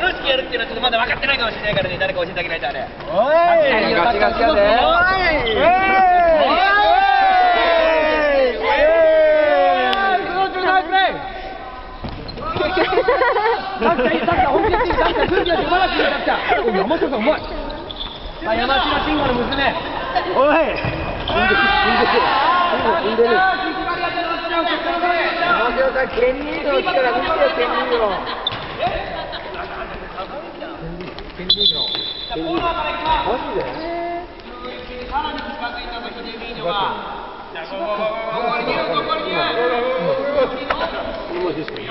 楽しくやるっていうのはちょっとまだ分かってないかもしれないからね、誰か教えてあげないとあれ。おいガチガチやで。マジで